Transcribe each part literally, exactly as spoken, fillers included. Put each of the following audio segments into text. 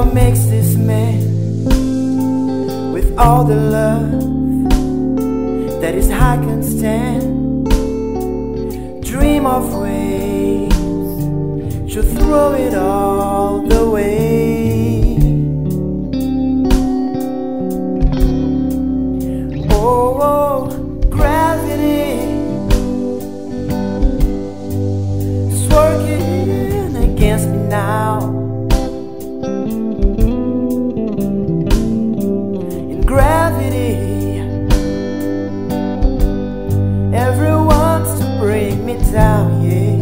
What makes this man with all the love that his heart can stand dream of ways to throw it all away? Oh, oh, gravity is working against me now. Down, yeah.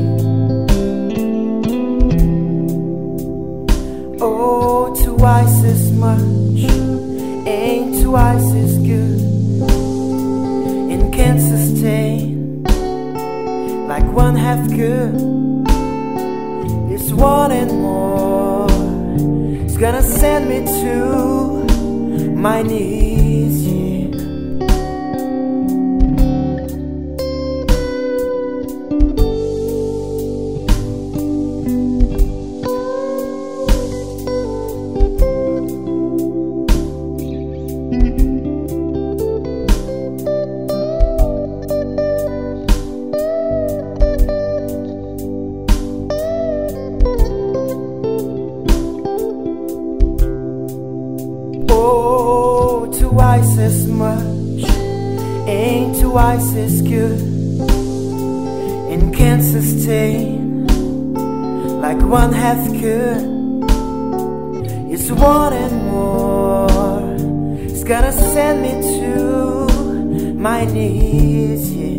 Oh, twice as much ain't twice as good, and can't sustain like one half could. This one and more is gonna send me to my knees, yeah. Oh, twice as much ain't twice as good, and can't sustain like one half could. It's one and more, it's gonna send me to my knees, yeah.